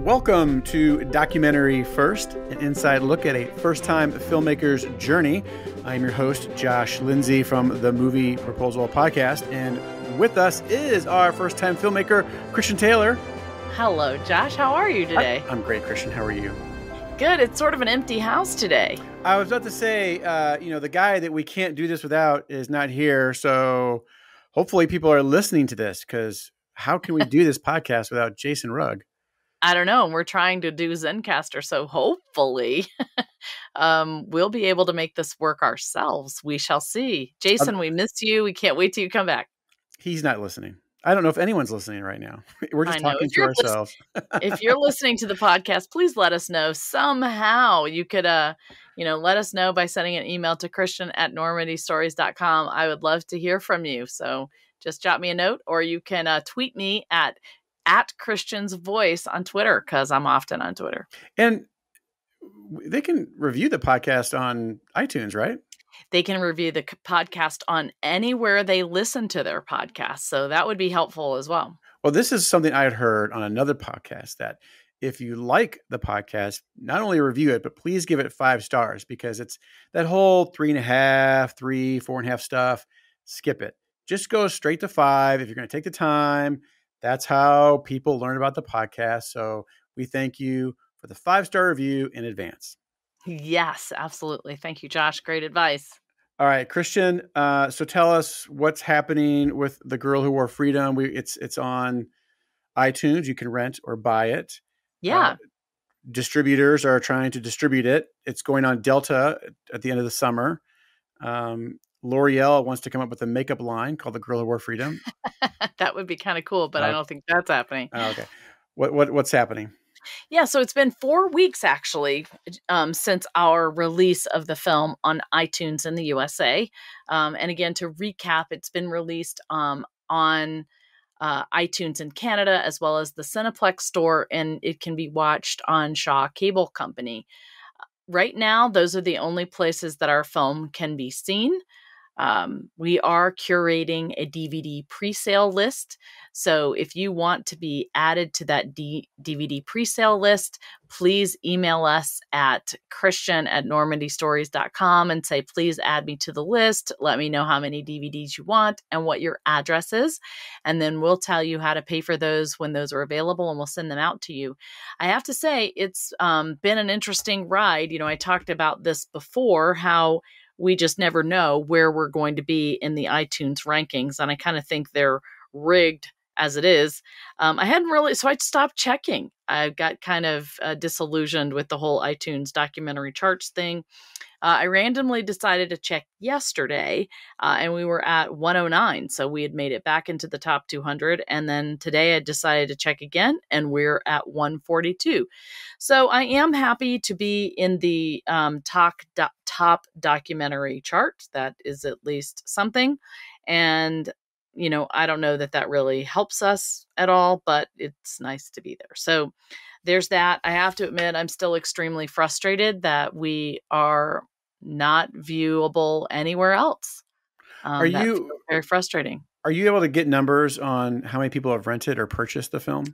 Welcome to Documentary First, an inside look at a first-time filmmaker's journey. I'm your host, Josh Lindsay from the Movie Proposal Podcast, and with us is our first-time filmmaker, Christian Taylor. Hello, Josh. How are you today? I'm great, Christian. How are you? Good. It's sort of an empty house today. I was about to say, you know, the guy that we can't do this without is not here, so hopefully people are listening to this, because how can we do this podcast without Jason Rugg? I don't know. And we're trying to do Zencaster. So hopefully we'll be able to make this work ourselves. We shall see. Jason, we miss you. We can't wait till you come back. He's not listening. I don't know if anyone's listening right now. We're just talking to ourselves. If you're listening to the podcast, please let us know somehow. You could, you know, let us know by sending an email to christian@normandystories.com. I would love to hear from you. So just jot me a note, or you can tweet me at Christian's Voice on Twitter, because I'm often on Twitter. And they can review the podcast on iTunes, right? They can review the podcast on anywhere they listen to their podcast. So that would be helpful as well. Well, this is something I had heard on another podcast, that if you like the podcast, not only review it, but please give it 5 stars, because it's that whole 3.5, 3, 4.5 stuff. Skip it. Just go straight to 5. If you're going to take the time, that's how people learn about the podcast. So we thank you for the 5-star review in advance. Yes, absolutely. Thank you, Josh. Great advice. All right, Christian. So tell us what's happening with The Girl Who Wore Freedom. It's on iTunes. You can rent or buy it. Yeah. Distributors are trying to distribute it. It's going on Delta at the end of the summer. L'Oreal wants to come up with a makeup line called The Girl Who Wore Freedom. That would be kind of cool, but I don't think that's happening. Okay. What's happening? Yeah. So it's been 4 weeks actually, since our release of the film on iTunes in the USA. And again, to recap, it's been released, on, iTunes in Canada, as well as the Cineplex store, and it can be watched on Shaw Cable Company. Right now, those are the only places that our film can be seen. We are curating a DVD presale list. So if you want to be added to that DVD presale list, please email us at christian@normandystories.com and say, please add me to the list. Let me know how many DVDs you want and what your address is. And then we'll tell you how to pay for those when those are available, and we'll send them out to you. I have to say, it's been an interesting ride. You know, I talked about this before, how we just never know where we're going to be in the iTunes rankings. And I kind of think they're rigged as it is. I hadn't really, so I stopped checking. I got kind of disillusioned with the whole iTunes documentary charts thing. I randomly decided to check yesterday, and we were at 109. So we had made it back into the top 200. And then today I decided to check again, and we're at 142. So I am happy to be in the top documentary chart. That is at least something. And, you know, I don't know that that really helps us at all, but it's nice to be there. So there's that. I have to admit, I'm still extremely frustrated that we are not viewable anywhere else. Are you very frustrating? Are you able to get numbers on how many people have rented or purchased the film?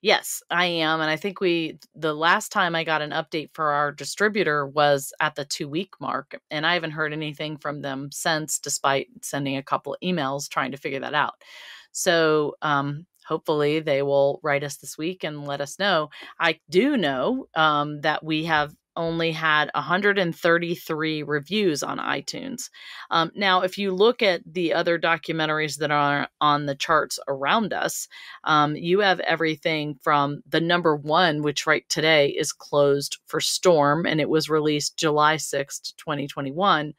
Yes, I am. And I think the last time I got an update for our distributor was at the 2-week mark. And I haven't heard anything from them since, despite sending a couple of emails trying to figure that out. So hopefully they will write us this week and let us know. I do know that we have only had 133 reviews on iTunes. Now, if you look at the other documentaries that are on the charts around us, you have everything from the number 1, which right today is Closed for Storm, and it was released July 6th, 2021.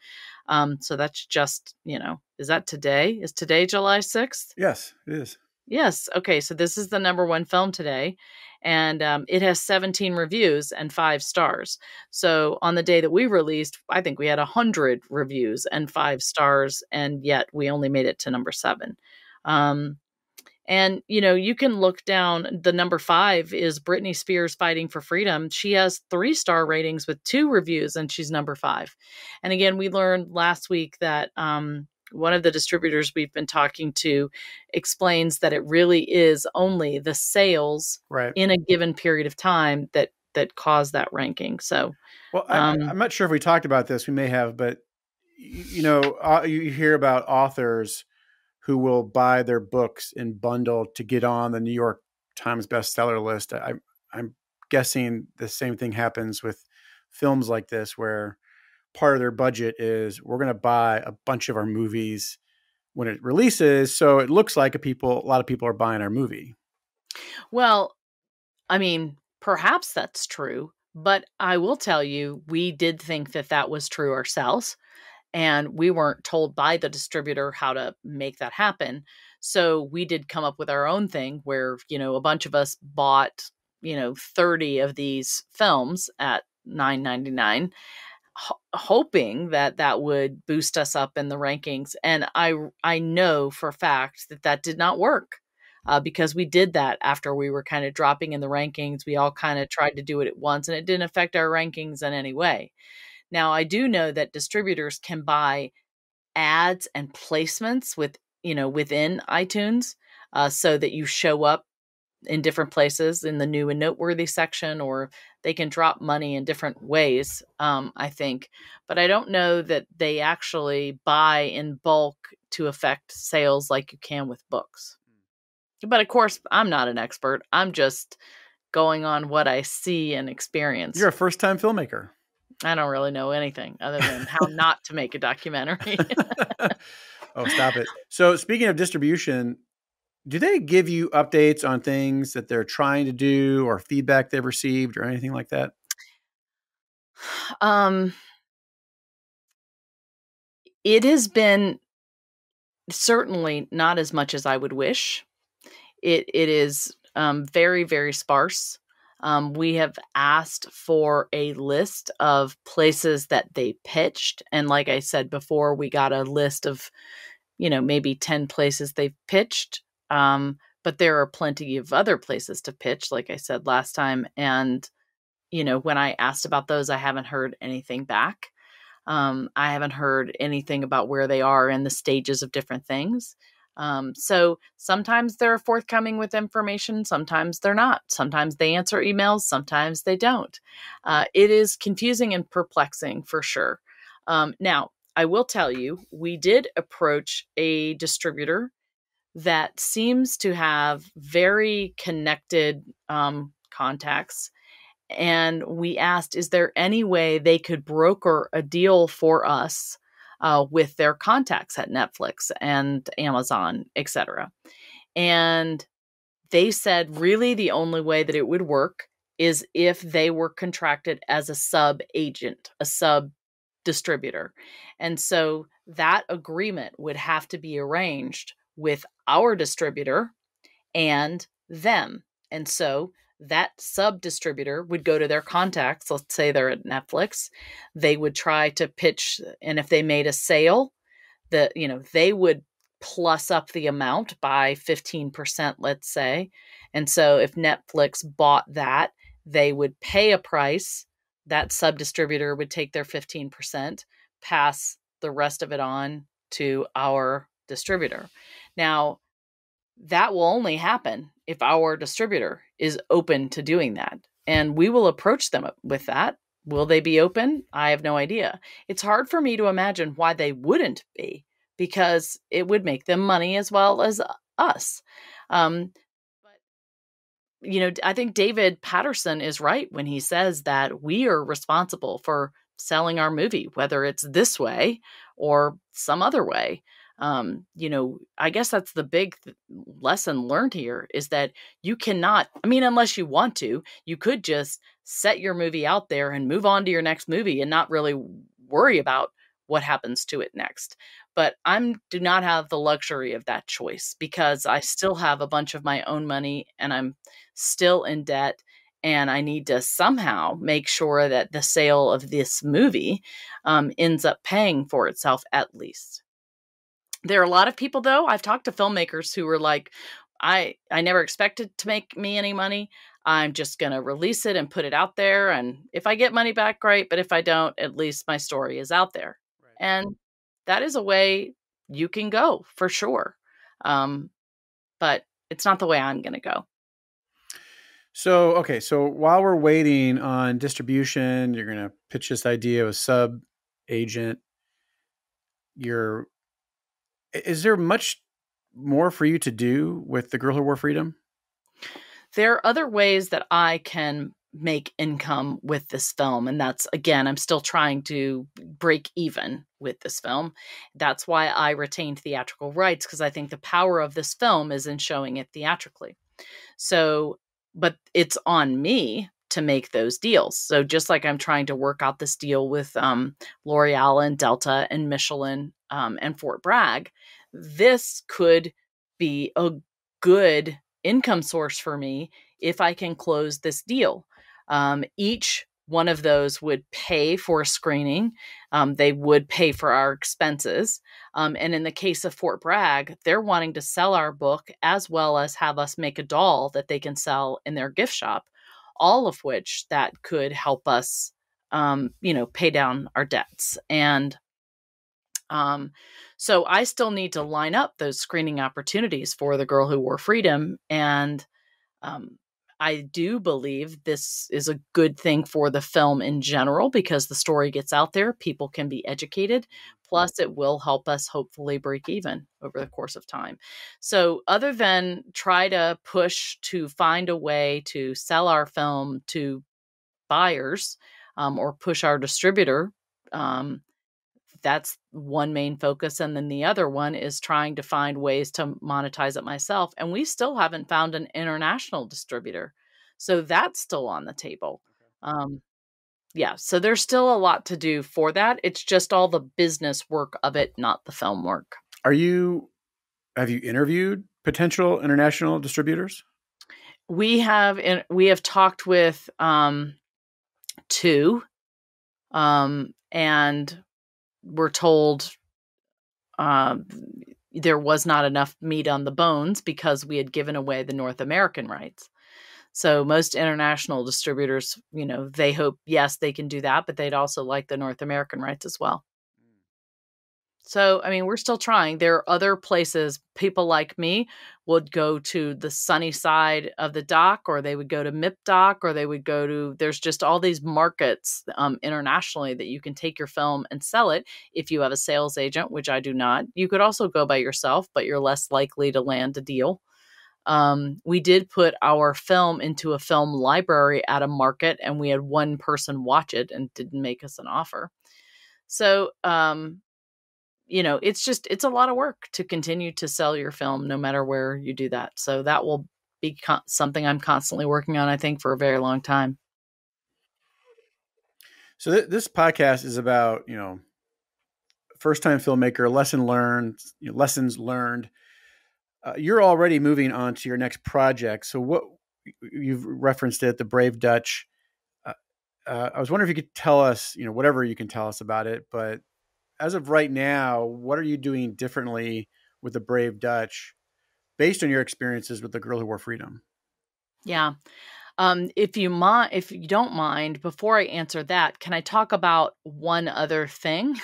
So that's just, you know, is that today? Is today July 6th? Yes, it is. Yes. Okay. So this is the number 1 film today, and it has 17 reviews and 5 stars. So on the day that we released, I think we had 100 reviews and 5 stars, and yet we only made it to number 7. And, you know, you can look down. The number 5 is Britney Spears Fighting for Freedom. She has 3-star ratings with 2 reviews, and she's number 5. And again, we learned last week that one of the distributors we've been talking to explains that it really is only the sales in a given period of time that cause that ranking. So, well, I'm not sure if we talked about this, we may have, but you know, you hear about authors who will buy their books in bundle to get on the New York Times bestseller list. I'm guessing the same thing happens with films like this, where part of their budget is we're going to buy a bunch of our movies when it releases. So it looks like a lot of people are buying our movie. Well, I mean, perhaps that's true, but I will tell you, we did think that that was true ourselves, and we weren't told by the distributor how to make that happen. So we did come up with our own thing where, you know, a bunch of us bought, you know, 30 of these films at $9.99, hoping that that would boost us up in the rankings. And I know for a fact that that did not work, because we did that after we were kind of dropping in the rankings. We all kind of tried to do it at once, and it didn't affect our rankings in any way. Now, I do know that distributors can buy ads and placements with, you know, within iTunes, so that you show up in different places in the new and noteworthy section, or they can drop money in different ways, I think. But I don't know that they actually buy in bulk to affect sales like you can with books. But of course, I'm not an expert. I'm just going on what I see and experience. You're a first-time filmmaker. I don't really know anything other than how not to make a documentary. Oh, stop it. So speaking of distribution, do they give you updates on things that they're trying to do or feedback they've received or anything like that? It has been certainly not as much as I would wish. It is very, very sparse. We have asked for a list of places that they pitched. And like I said before, we got a list of, you know, maybe 10 places they've pitched. But there are plenty of other places to pitch, like I said last time. And, you know, when I asked about those, I haven't heard anything back. I haven't heard anything about where they are in the stages of different things. So sometimes they're forthcoming with information. Sometimes they're not. Sometimes they answer emails. Sometimes they don't. It is confusing and perplexing for sure. Now, I will tell you, we did approach a distributor that seems to have very connected contacts. And we asked, is there any way they could broker a deal for us with their contacts at Netflix and Amazon, etc. And they said, really, the only way that it would work is if they were contracted as a sub agent, a sub distributor. And so that agreement would have to be arranged with our distributor and them. And so that sub distributor would go to their contacts. Let's say they're at Netflix. They would try to pitch. And if they made a sale, you know, they would plus up the amount by 15%, let's say. And so if Netflix bought that, they would pay a price. That sub distributor would take their 15%, pass the rest of it on to our distributor. Now, that will only happen if our distributor is open to doing that. And we will approach them with that. Will they be open? I have no idea. It's hard for me to imagine why they wouldn't be, because it would make them money as well as us. But, you know, I think David Patterson is right when he says that we are responsible for selling our movie, whether it's this way or some other way. You know, I guess that's the big lesson learned here, is that you cannot, I mean, unless you want to, you could just set your movie out there and move on to your next movie and not really worry about what happens to it next. But I do not have the luxury of that choice, because I still have a bunch of my own money and I'm still in debt, and I need to somehow make sure that the sale of this movie ends up paying for itself at least. There are a lot of people, though. I've talked to filmmakers who were like, I never expected to make me any money. I'm just going to release it and put it out there. And if I get money back, great. But if I don't, at least my story is out there. Right. And that is a way you can go for sure. But it's not the way I'm going to go. So, okay. So while we're waiting on distribution, you're going to pitch this idea of a sub agent. Is there much more for you to do with The Girl Who Wore Freedom? There are other ways that I can make income with this film. And that's, again, I'm still trying to break even with this film. That's why I retained theatrical rights, because I think the power of this film is in showing it theatrically. So, but it's on me to make those deals. So just like I'm trying to work out this deal with L'Oreal and Delta and Michelin and Fort Bragg, this could be a good income source for me if I can close this deal. Each one of those would pay for a screening. They would pay for our expenses. And in the case of Fort Bragg, they're wanting to sell our book as well as have us make a doll that they can sell in their gift shop, all of which that could help us, you know, pay down our debts. And so I still need to line up those screening opportunities for The Girl Who Wore Freedom. And I do believe this is a good thing for the film in general, because the story gets out there, people can be educated, plus it will help us hopefully break even over the course of time. So other than try to push to find a way to sell our film to buyers or push our distributor, that's one main focus. And then the other one is trying to find ways to monetize it myself. And we still haven't found an international distributor. So that's still on the table. Yeah. So there's still a lot to do for that. It's just all the business work of it, not the film work. Have you interviewed potential international distributors? We have talked with, two, and we're told there was not enough meat on the bones because we had given away the North American rights. So most international distributors, you know, they hope, yes, they can do that, but they'd also like the North American rights as well. So, I mean, we're still trying. There are other places. People like me would go to the sunny side of the dock, or they would go to MIPDOC, or they would go to, there's just all these markets internationally that you can take your film and sell it if you have a sales agent, which I do not. You could also go by yourself, but you're less likely to land a deal. We did put our film into a film library at a market, and we had one person watch it and didn't make us an offer. So, you know, it's a lot of work to continue to sell your film no matter where you do that. So that will be something I'm constantly working on, I think, for a very long time. So this podcast is about, you know, first time filmmaker, lessons learned. You're already moving on to your next project. So what you've referenced it, The Brave Dutch. I was wondering if you could tell us, you know, whatever you can tell us about it, but as of right now, what are you doing differently with The Brave Dutch based on your experiences with The Girl Who Wore Freedom? Yeah. If you don't mind, before I answer that, can I talk about one other thing?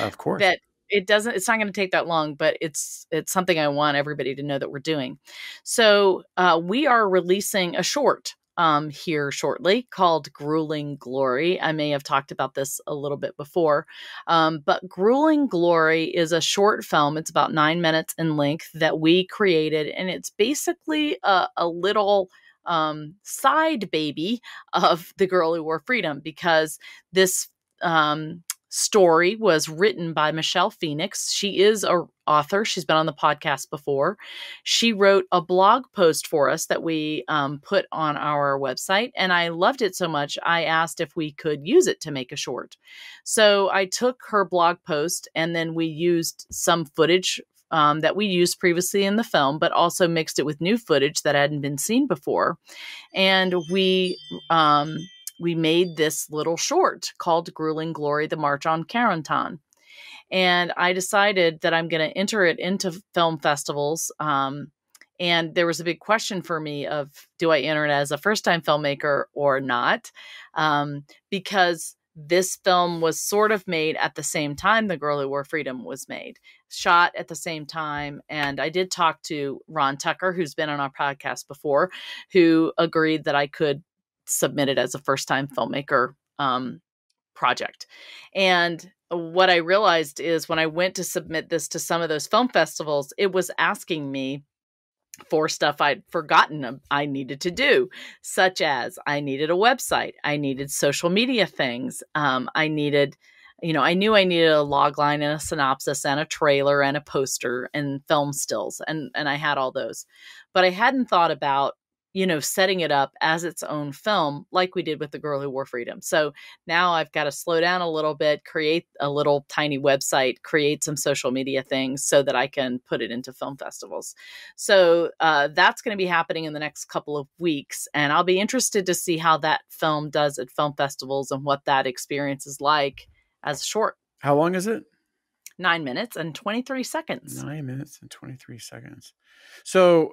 Of course. That it's not going to take that long, but it's something I want everybody to know that we're doing. So, we are releasing a short, here shortly called Grueling Glory. I may have talked about this a little bit before, but Grueling Glory is a short film. It's about 9 minutes in length that we created, and it's basically a little side baby of The Girl Who Wore Freedom, because this story was written by Michelle Phoenix. She is an author. She's been on the podcast before. She wrote a blog post for us that we put on our website, and I loved it so much, I asked if we could use it to make a short. So I took her blog post, and then we used some footage that we used previously in the film, but also mixed it with new footage that hadn't been seen before. And we made this little short called Grueling Glory, The March on Carentan. And I decided that I'm going to enter it into film festivals. And there was a big question for me of, do I enter it as a first-time filmmaker or not? Because this film was sort of made at the same time The Girl Who Wore Freedom was made, shot at the same time. And I did talk to Ron Tucker, who's been on our podcast before, who agreed that I could submit it as a first-time filmmaker project. And what I realized is when I went to submit this to some of those film festivals, it was asking me for stuff I'd forgotten I needed to do, such as I needed a website, I needed social media things, I needed, you know, I knew I needed a log line and a synopsis and a trailer and a poster and film stills, and I had all those. But I hadn't thought about, you know, setting it up as its own film like we did with The Girl Who Wore Freedom. So now I've got to slow down a little bit, create a little tiny website, create some social media things so that I can put it into film festivals. So that's going to be happening in the next couple of weeks. And I'll be interested to see how that film does at film festivals and what that experience is like as short. How long is it? 9 minutes and 23 seconds. 9 minutes and 23 seconds. So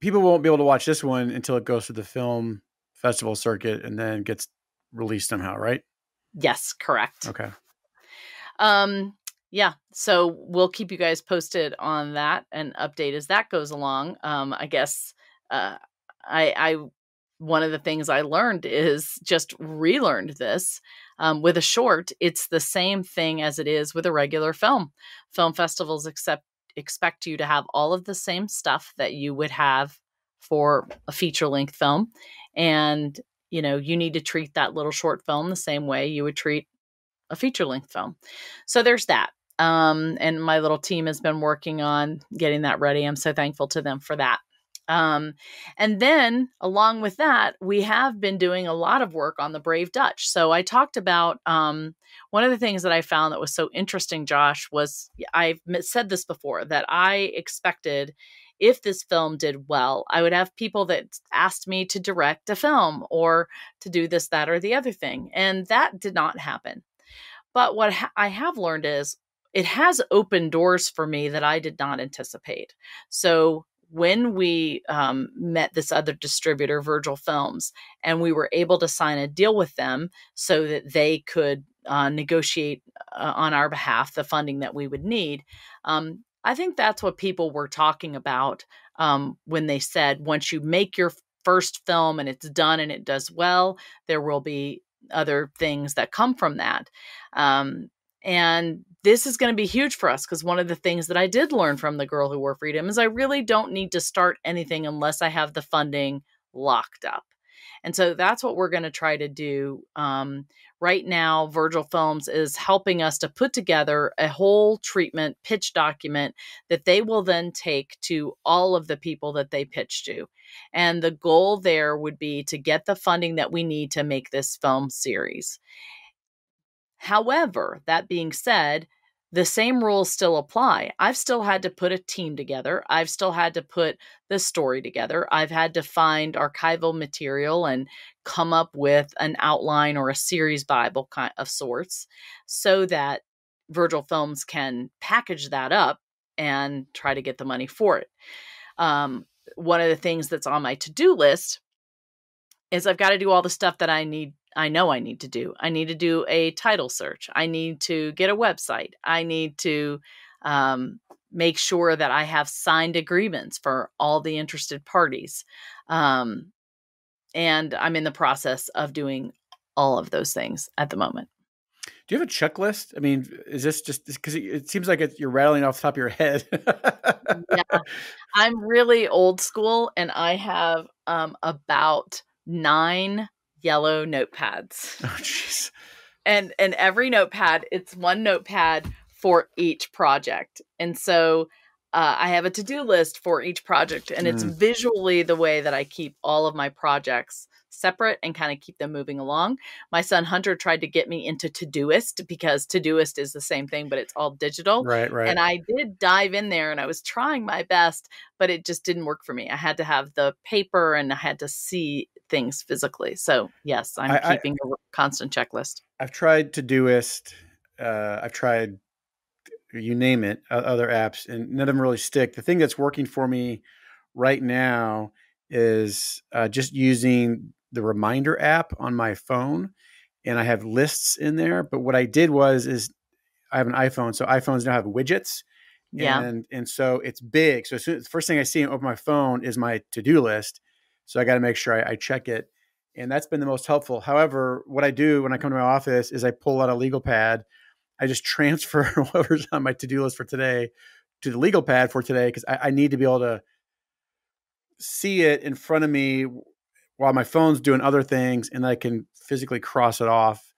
people won't be able to watch this one until it goes to the film festival circuit and then gets released somehow, right? Yes, correct. Okay. Yeah. So we'll keep you guys posted on that and update as that goes along. I guess I one of the things I learned is just relearned this with a short. It's the same thing as it is with a regular film. Film festivals expect you to have all of the same stuff that you would have for a feature-length film. And, you know, you need to treat that little short film the same way you would treat a feature-length film. So there's that. And my little team has been working on getting that ready. I'm so thankful to them for that. And then along with that, we have been doing a lot of work on The Brave Dutch. So I talked about, one of the things that I found that was so interesting, Josh, was I've said this before, that I expected if this film did well, I would have people that asked me to direct a film or to do this, that, or the other thing. And that did not happen. But what I have learned is it has opened doors for me that I did not anticipate. So when we met this other distributor, Virgil Films, and we were able to sign a deal with them so that they could negotiate on our behalf the funding that we would need, I think that's what people were talking about when they said, once you make your first film and it's done and it does well, there will be other things that come from that. And this is going to be huge for us because one of the things that I did learn from The Girl Who Wore Freedom is I really don't need to start anything unless I have the funding locked up. And so that's what we're going to try to do. Right now, Virgil Films is helping us to put together a whole treatment pitch document that they will then take to all of the people that they pitch to. And the goal there would be to get the funding that we need to make this film series. However, that being said, the same rules still apply. I've still had to put a team together. I've still had to put the story together. I've had to find archival material and come up with an outline or a series Bible kind of sorts so that Virgil Films can package that up and try to get the money for it. One of the things that's on my to-do list is I've got to do all the stuff that I know I need to do. I need to do a title search. I need to get a website. I need to make sure that I have signed agreements for all the interested parties. And I'm in the process of doing all of those things at the moment. Do you have a checklist? I mean, is this just because it seems like you're rattling off the top of your head? Yeah. I'm really old school and I have about 9 yellow notepads. Oh, jeez. And every notepad, it's one notepad for each project. And so I have a to-do list for each project. And it's visually the way that I keep all of my projects separate and kind of keep them moving along. My son Hunter tried to get me into Todoist because Todoist is the same thing, but it's all digital. Right. And I did dive in there and I was trying my best, but it just didn't work for me. I had to have the paper and I had to see things physically. So yes, I'm keeping a constant checklist. I've tried Todoist. I've tried, you name it, other apps, and none of them really stick. The thing that's working for me right now is just using the Reminder app on my phone and I have lists in there. But what I did was is I have an iPhone, so iPhones now have widgets. Yeah. And so it's big. So as soon as the first thing I see and open my phone is my to-do list. So I got to make sure I check it. And that's been the most helpful. However, what I do when I come to my office is I pull out a legal pad. I just transfer whatever's on my to-do list for today to the legal pad for today, because I need to be able to see it in front of me while my phone's doing other things, and I can physically cross it off.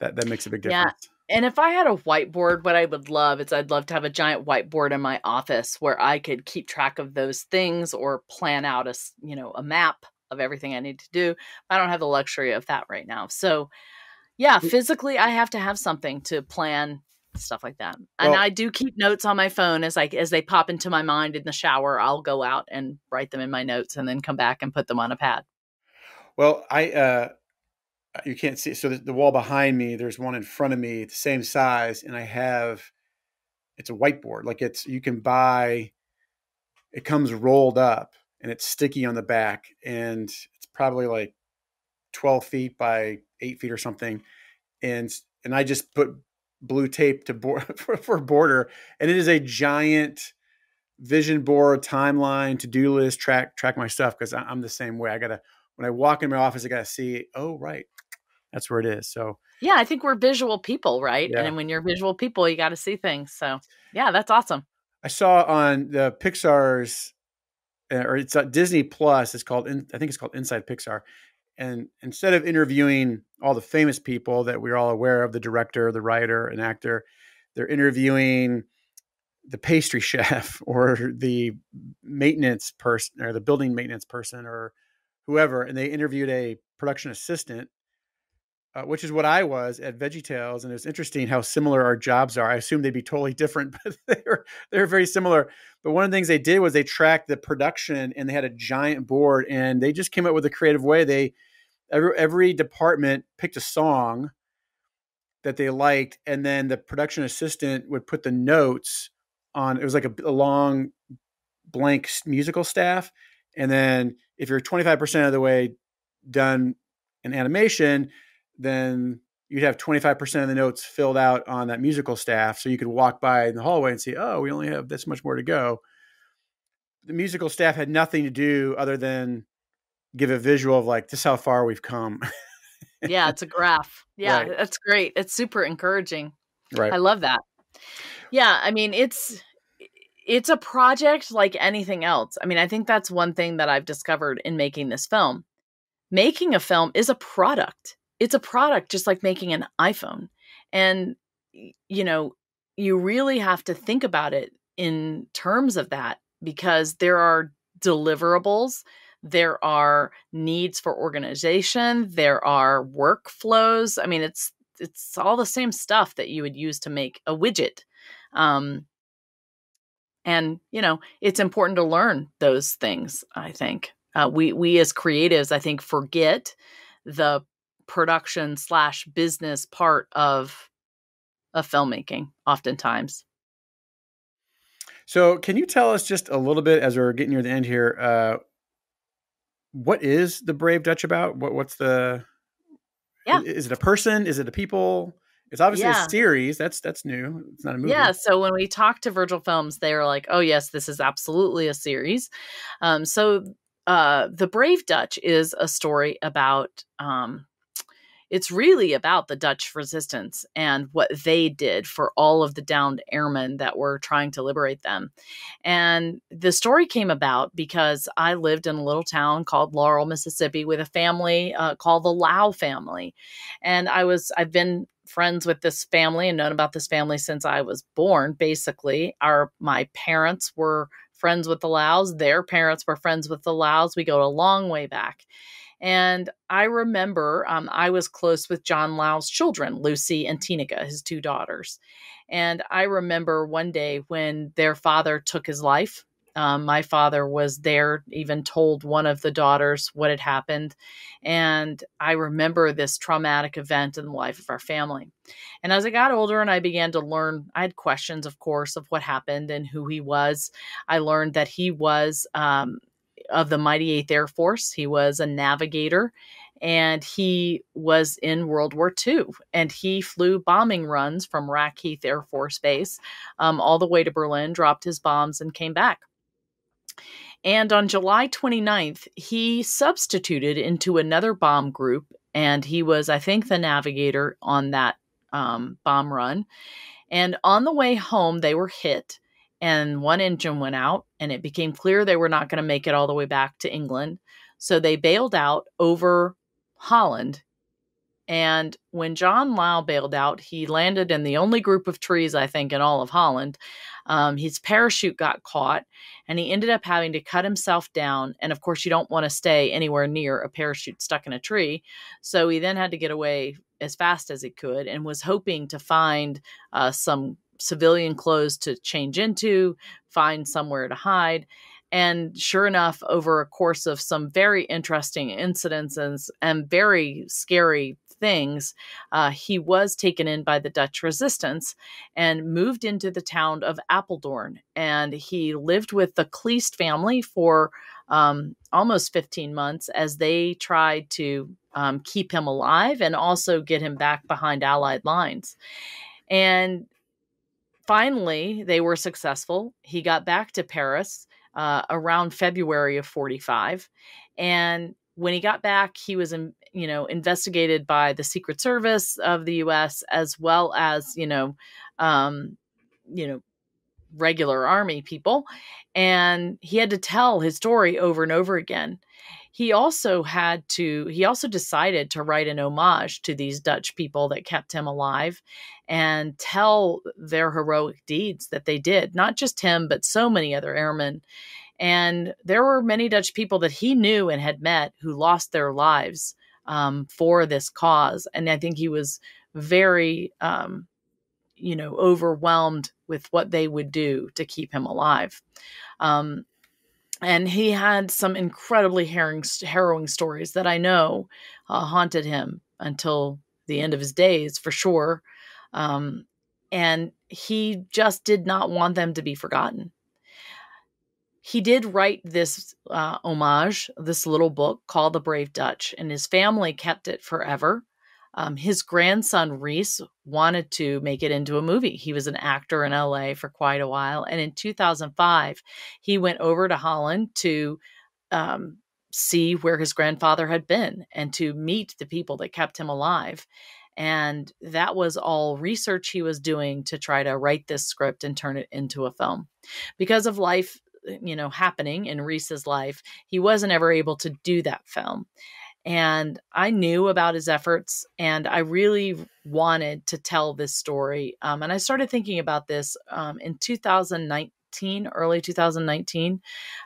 That makes a big difference. Yeah. And if I had a whiteboard, what I would love is I'd love to have a giant whiteboard in my office where I could keep track of those things or plan out a map of everything I need to do. I don't have the luxury of that right now. So yeah, physically I have to have something to plan stuff like that. And I do keep notes on my phone as they pop into my mind in the shower. I'll go out and write them in my notes and then come back and put them on a pad. Well, you can't see. So the wall behind me, there's one in front of me, the same size. And it's a whiteboard. Like you can buy, it comes rolled up and it's sticky on the back. And it's probably like 12 feet by 8 feet or something. And I just put blue tape to board for a border. And it is a giant vision board, timeline, to-do list, track my stuff. 'Cause I'm the same way. When I walk in my office, I got to see, oh, right, that's where it is. So yeah, I think we're visual people, right? Yeah. And when you're visual people, you got to see things. So yeah, that's awesome. I saw on the Pixar's, or it's Disney Plus, I think it's called Inside Pixar. And instead of interviewing all the famous people that we're all aware of, the director, the writer, an actor, they're interviewing the pastry chef or the maintenance person or the building maintenance person or whoever, and they interviewed a production assistant, which is what I was at VeggieTales, and it was interesting how similar our jobs are. I assumed they'd be totally different, but they're very similar. But one of the things they did was they tracked the production, and they had a giant board, and they just came up with a creative way. Every department picked a song that they liked, and then the production assistant would put the notes on. It was like a long blank musical staff, and then if you're 25% of the way done in animation, then you'd have 25% of the notes filled out on that musical staff. So you could walk by in the hallway and see, oh, we only have this much more to go. The musical staff had nothing to do other than give a visual of like, this is how far we've come. Yeah, it's a graph. Yeah, right. That's great. It's super encouraging. Right. I love that. Yeah, I mean, it's a project like anything else. I mean, I think that's one thing that I've discovered in making this film. Making a film is a product. It's a product just like making an iPhone. And, you really have to think about it in terms of that, because there are deliverables, there are needs for organization, there are workflows. I mean, it's all the same stuff that you would use to make a widget. And, it's important to learn those things, I think. We as creatives, I think, forget the production/business part of filmmaking oftentimes. So can you tell us just a little bit, as we're getting near the end here, what is The Brave Dutch about? Is it a person? Is it a people? It's obviously a series. That's new. It's not a movie. Yeah. So when we talked to Virgil Films, they were like, oh yes, this is absolutely a series. So The Brave Dutch is a story about, it's really about the Dutch resistance and what they did for all of the downed airmen that were trying to liberate them. And the story came about because I lived in a little town called Laurel, Mississippi, with a family called the Lau family. And I've been friends with this family and known about this family since I was born. Basically, my parents were friends with the Laus. Their parents were friends with the Laus. We go a long way back. And I remember I was close with John Lau's children, Lucy and Tinica, his two daughters. And I remember one day when their father took his life. My father was there, even told one of the daughters what had happened. And I remember this traumatic event in the life of our family. And as I got older and I began to learn, I had questions, of course, of what happened and who he was. I learned that he was of the Mighty Eighth Air Force. He was a navigator and he was in World War II, and he flew bombing runs from Rackheath Air Force Base all the way to Berlin, dropped his bombs, and came back. And on July 29th, he substituted into another bomb group, and he was, I think, the navigator on that bomb run. And on the way home, they were hit, and one engine went out, and it became clear they were not going to make it all the way back to England. So they bailed out over Holland. And when John Lau bailed out, he landed in the only group of trees, I think, in all of Holland. His parachute got caught, and he ended up having to cut himself down. And of course, you don't want to stay anywhere near a parachute stuck in a tree. So he then had to get away as fast as he could and was hoping to find some civilian clothes to change into, find somewhere to hide. And sure enough, over a course of some very interesting incidents and very scary things, he was taken in by the Dutch resistance and moved into the town of Apeldoorn. And he lived with the Kleist family for almost 15 months as they tried to keep him alive and also get him back behind Allied lines. And finally, they were successful. He got back to Paris around February of 45. And when he got back, he was investigated by the Secret Service of the U.S. as well as, regular army people. And he had to tell his story over and over again. He also decided to write an homage to these Dutch people that kept him alive and tell their heroic deeds that they did, not just him, but so many other airmen. And there were many Dutch people that he knew and had met who lost their lives for this cause. And I think he was very, overwhelmed with what they would do to keep him alive. And he had some incredibly harrowing stories that I know haunted him until the end of his days, for sure. And he just did not want them to be forgotten. He did write this homage, this little book called The Brave Dutch, and his family kept it forever. His grandson, Reese, wanted to make it into a movie. He was an actor in LA for quite a while. And in 2005, he went over to Holland to see where his grandfather had been and to meet the people that kept him alive. And that was all research he was doing to try to write this script and turn it into a film. Because of life, happening in Reese's life, he wasn't ever able to do that film. And I knew about his efforts, and I really wanted to tell this story. And I started thinking about this in 2019, early 2019,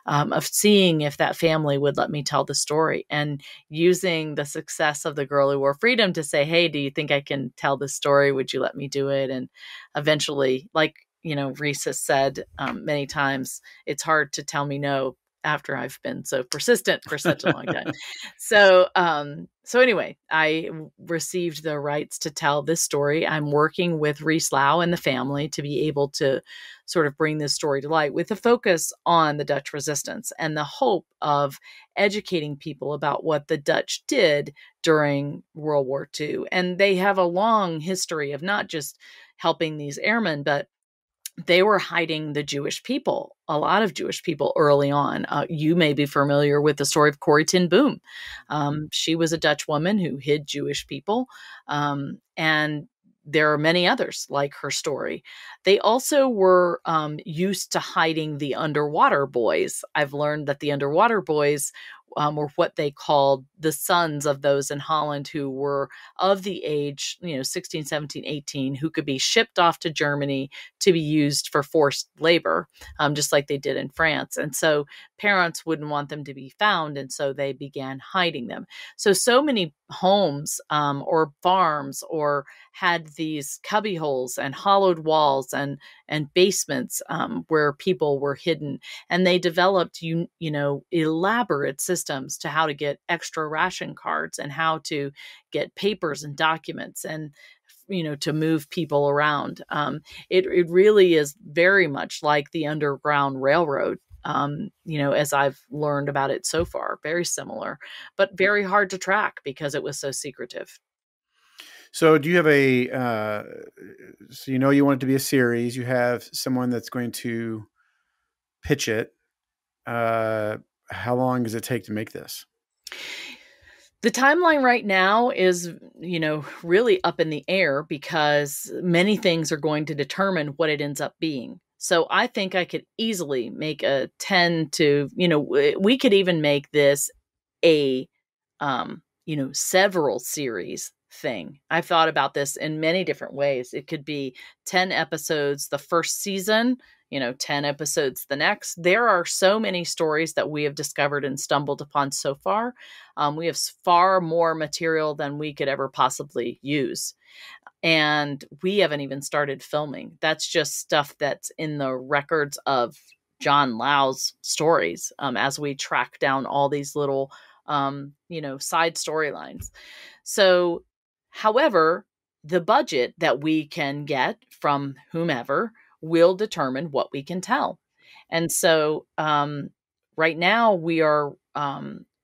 of seeing if that family would let me tell the story and using the success of The Girl Who Wore Freedom to say, hey, do you think I can tell this story? Would you let me do it? And eventually, like, Reese has said many times, it's hard to tell me no after I've been so persistent for such a long time. So anyway, I received the rights to tell this story. I'm working with Reese Lau and the family to be able to sort of bring this story to light with a focus on the Dutch resistance and the hope of educating people about what the Dutch did during World War II. And they have a long history of not just helping these airmen, but they were hiding the Jewish people, a lot of Jewish people early on. You may be familiar with the story of Corrie ten Boom. She was a Dutch woman who hid Jewish people. And there are many others like her story. They also were used to hiding the underwater boys. I've learned that the underwater boys were what they called the sons of those in Holland who were of the age, 16, 17, 18, who could be shipped off to Germany to be used for forced labor, just like they did in France. And so parents wouldn't want them to be found. And so they began hiding them. So many homes or farms or had these cubby holes and hollowed walls and basements where people were hidden. And they developed, elaborate systems to how to get extra ration cards and how to get papers and documents and, to move people around. It really is very much like the Underground Railroad you know, as I've learned about it so far. Very similar, but very hard to track because it was so secretive. So do you have a, so you know you want it to be a series, you have someone that's going to pitch it. How long does it take to make this? The timeline right now is, you know, really up in the air because many things are going to determine what it ends up being. So I think I could easily make a 10 to, you know, we could even make this a, you know, several series thing. I've thought about this in many different ways. It could be 10 episodes the first season, you know, 10 episodes the next. There are so many stories that we have discovered and stumbled upon so far. We have far more material than we could ever possibly use. And we haven't even started filming. That's just stuff that's in the records of John Lau's stories, as we track down all these little, you know, side storylines. So, however, the budget that we can get from whomever will determine what we can tell. And so, right now we are,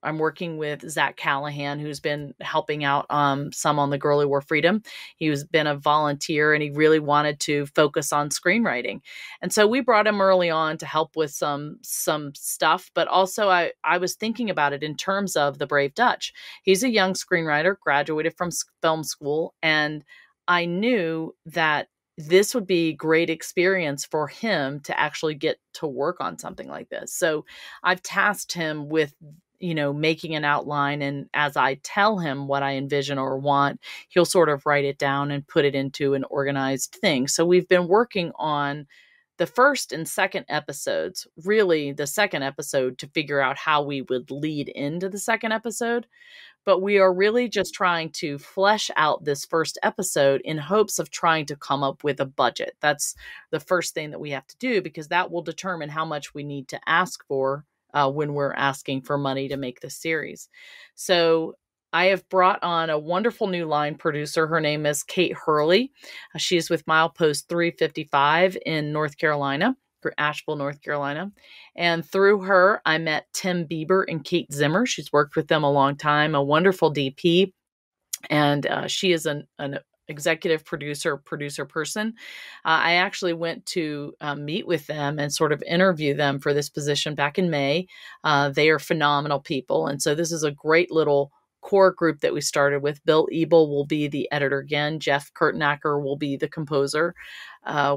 I'm working with Zach Callahan, who's been helping out some on The Girl Who Wore Freedom. He's been a volunteer and he really wanted to focus on screenwriting. And so we brought him early on to help with some stuff. But also I was thinking about it in terms of The Brave Dutch. He's a young screenwriter, graduated from film school. And I knew that this would be great experience for him to actually get to work on something like this. So I've tasked him with, you know, making an outline. And as I tell him what I envision or want, he'll sort of write it down and put it into an organized thing. So we've been working on the first and second episodes, really the second episode, to figure out how we would lead into the second episode. But we are really just trying to flesh out this first episode in hopes of trying to come up with a budget. That's the first thing that we have to do, because that will determine how much we need to ask for when we're asking for money to make the series. So I have brought on a wonderful new line producer. Her name is Kate Hurley. She's with Milepost 355 in North Carolina, for Asheville, North Carolina. And through her, I met Tim Bieber and Kate Zimmer. She's worked with them a long time, a wonderful DP. And she is an executive producer person. I actually went to meet with them and sort of interview them for this position back in May. They are phenomenal people. And so this is a great little core group that we started with. Bill Ebel will be the editor again. Jeff Kurtnacker will be the composer.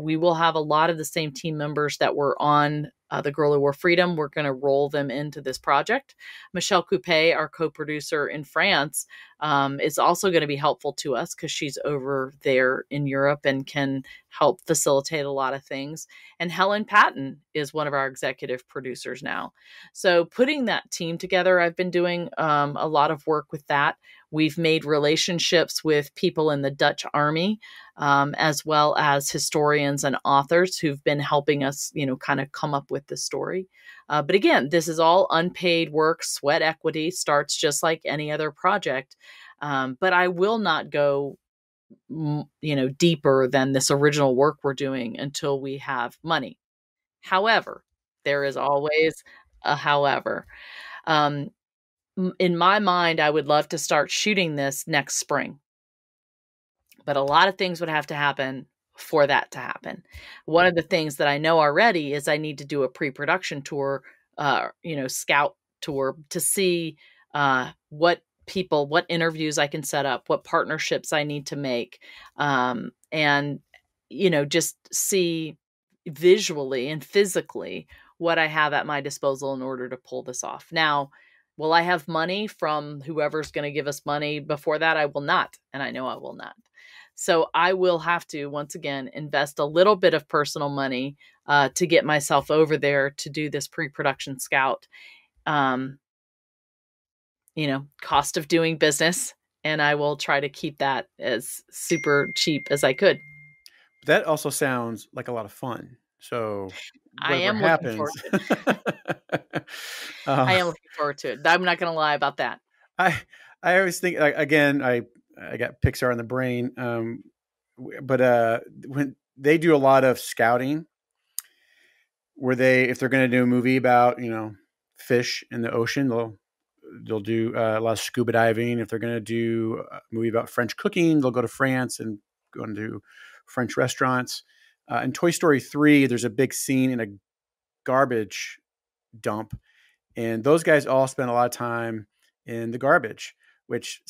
We will have a lot of the same team members that were on The Girl Who Wore Freedom. We're going to roll them into this project. Michelle Coupe, our co-producer in France, is also going to be helpful to us because she's over there in Europe and can help facilitate a lot of things. And Helen Patton is one of our executive producers now. So putting that team together, I've been doing a lot of work with that. We've made relationships with people in the Dutch army, as well as historians and authors who've been helping us, you know, kind of come up with the story. But again, this is all unpaid work, sweat equity, starts just like any other project. But I will not go, you know, deeper than this original work we're doing until we have money. However, there is always a however. In my mind, I would love to start shooting this next spring, but a lot of things would have to happen for that to happen. One of the things that I know already is I need to do a pre-production tour, you know, scout tour to see what people, what interviews I can set up, what partnerships I need to make, and, you know, just see visually and physically what I have at my disposal in order to pull this off. Now, will I have money from whoever's going to give us money before that? I will not. And I know I will not. So I will have to, once again, invest a little bit of personal money to get myself over there to do this pre-production scout. You know, cost of doing business. And I will try to keep that as super cheap as I could. That also sounds like a lot of fun. So I am looking forward to it. I am looking forward to it. I'm not going to lie about that. I always think, again, I got Pixar in the brain, but when they do a lot of scouting, where they, if they're going to do a movie about, you know, fish in the ocean, they'll do a lot of scuba diving. If they're going to do a movie about French cooking, they'll go to France and go into French restaurants. In Toy Story 3, there's a big scene in a garbage dump. And those guys all spend a lot of time in the garbage, which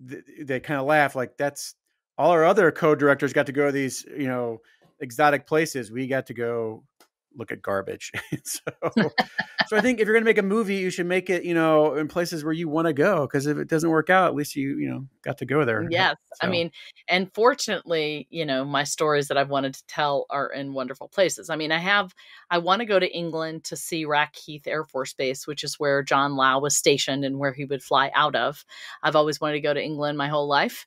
they kind of laugh like, that's all our other co-directors got to go to these, you know, exotic places. We got to go look at garbage. So I think if you're going to make a movie, you should make it, you know, in places where you want to go. Cause if it doesn't work out, at least you know, got to go there. Yes. So. I mean, and fortunately, you know, my stories that I've wanted to tell are in wonderful places. I mean, I want to go to England to see Rackheath Air Force Base, which is where John Lau was stationed and where he would fly out of. I've always wanted to go to England my whole life.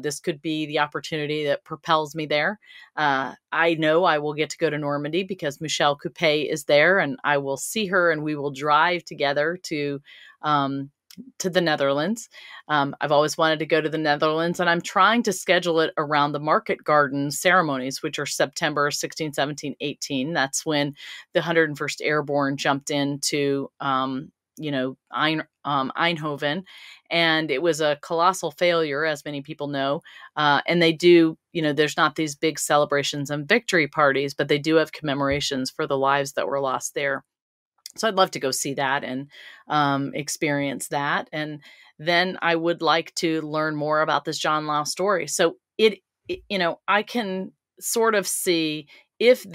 This could be the opportunity that propels me there. I know I will get to go to Normandy because Michelle Coupe is there, and I will see her, and we will drive together to the Netherlands. I've always wanted to go to the Netherlands, and I'm trying to schedule it around the market garden ceremonies, which are September 16, 17, 18. That's when the 101st Airborne jumped into, you know, Eindhoven, and it was a colossal failure, as many people know. And they do, you know, there's not these big celebrations and victory parties, but they do have commemorations for the lives that were lost there. So I'd love to go see that and experience that. And then I would like to learn more about this John Lau story. So it you know, I can sort of see if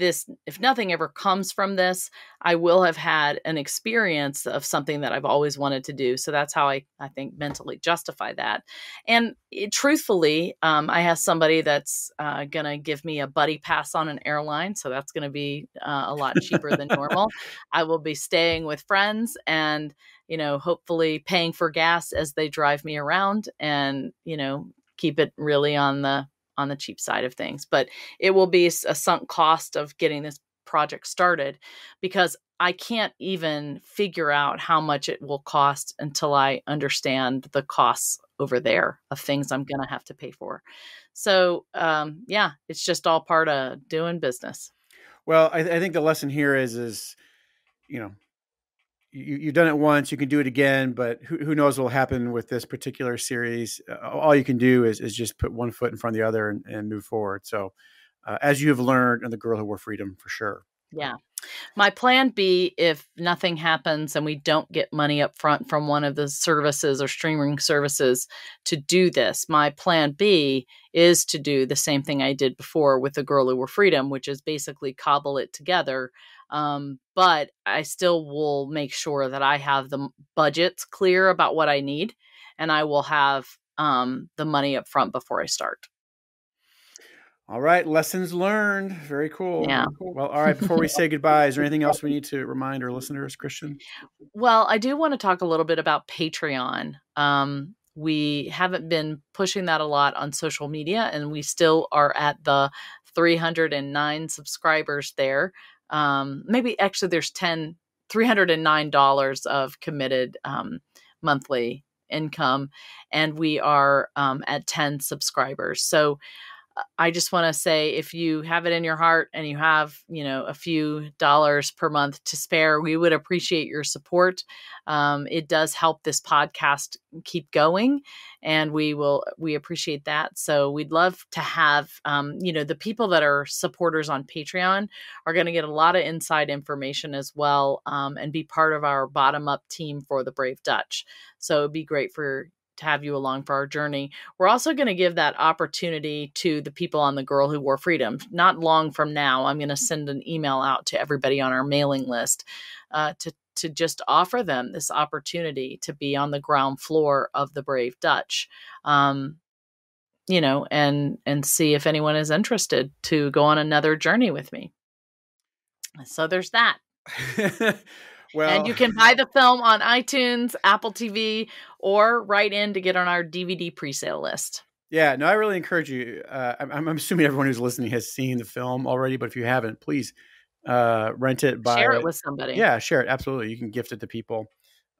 nothing ever comes from this, I will have had an experience of something that I've always wanted to do. So that's how I think mentally justify that. And truthfully, I have somebody that's going to give me a buddy pass on an airline. So that's going to be a lot cheaper than normal. I will be staying with friends and, you know, hopefully paying for gas as they drive me around and, you know, keep it really on the cheap side of things, but it will be a sunk cost of getting this project started because I can't even figure out how much it will cost until I understand the costs over there of things I'm going to have to pay for. So yeah, it's just all part of doing business. Well, I think the lesson here is, you know, you've done it once, you can do it again, but who knows what will happen with this particular series. All you can do is just put one foot in front of the other and move forward. So as you have learned in The Girl Who Wore Freedom, for sure. Yeah. My plan B, if nothing happens and we don't get money up front from one of the services or streaming services to do this, my plan B is to do the same thing I did before with The Girl Who Wore Freedom, which is basically cobble it together. But I still will make sure that I have the budgets clear about what I need, and I will have the money up front before I start. All right. Lessons learned. Very cool. Yeah. Well, all right. Before we say goodbye, is there anything else we need to remind our listeners, Christian? Well, I do want to talk a little bit about Patreon. We haven't been pushing that a lot on social media, and we still are at the 309 subscribers there. Maybe actually there's $309 of committed monthly income, and we are at 10 subscribers. So I just want to say, if you have it in your heart and you have, you know, a few dollars per month to spare, we would appreciate your support. It does help this podcast keep going, and we appreciate that. So we'd love to have, you know, the people that are supporters on Patreon are going to get a lot of inside information as well, and be part of our bottom up team for The Brave Dutch. So it'd be great to have you along for our journey. We're also going to give that opportunity to the people on The Girl Who Wore Freedom. Not long from now, I'm going to send an email out to everybody on our mailing list to just offer them this opportunity to be on the ground floor of The Brave Dutch, you know, and see if anyone is interested to go on another journey with me. So there's that. Well, and you can buy the film on iTunes, Apple TV, or write in to get on our DVD presale list. Yeah, no, I really encourage you. I'm assuming everyone who's listening has seen the film already, but if you haven't, please rent it, buy it. Share it with somebody. Yeah, share it. Absolutely. You can gift it to people.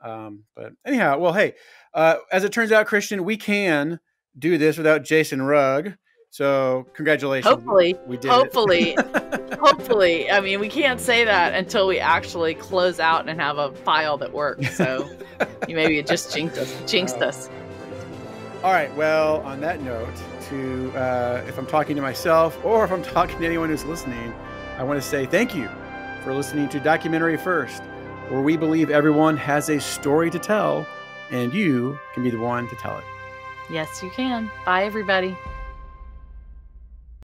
But anyhow, well, hey, as it turns out, Christian, we can do this without Jason Rugg. So congratulations. Hopefully. We did hopefully. It. Hopefully. I mean, we can't say that until we actually close out and have a file that works. So you maybe just jinxed us. All right. Well, on that note, to if I'm talking to myself or if I'm talking to anyone who's listening, I want to say thank you for listening to Documentary First, where we believe everyone has a story to tell and you can be the one to tell it. Yes, you can. Bye, everybody.